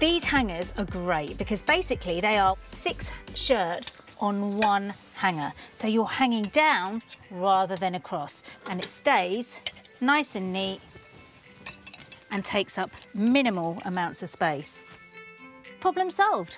These hangers are great because basically they are 6 shirts on one hanger. So you're hanging down rather than across, and it stays nice and neat and takes up minimal amounts of space. Problem solved.